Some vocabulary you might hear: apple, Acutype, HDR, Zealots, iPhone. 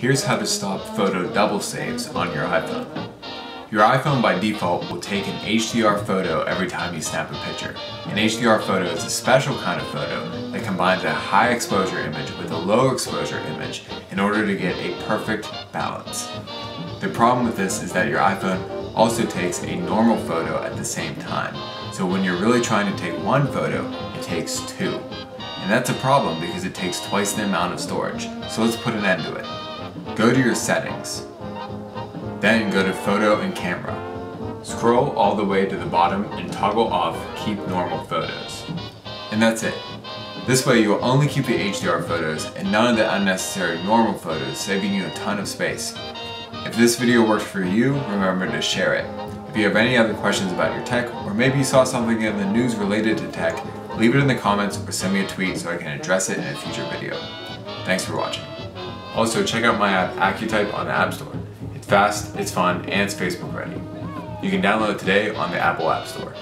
Here's how to stop photo double saves on your iPhone. Your iPhone by default will take an HDR photo every time you snap a picture. An HDR photo is a special kind of photo that combines a high exposure image with a low exposure image in order to get a perfect balance. The problem with this is that your iPhone also takes a normal photo at the same time. So when you're really trying to take one photo, it takes two. And that's a problem because it takes twice the amount of storage. So let's put an end to it. Go to your settings. Then go to Photo and Camera. Scroll all the way to the bottom and toggle off Keep Normal Photos. And that's it. This way you'll only keep the HDR photos and none of the unnecessary normal photos, saving you a ton of space. If this video worked for you, remember to share it. If you have any other questions about your tech, or maybe you saw something in the news related to tech, leave it in the comments or send me a tweet so I can address it in a future video. Thanks for watching. Also, check out my app Acutype on the App Store. It's fast, it's fun, and it's Facebook ready. You can download it today on the Apple App Store.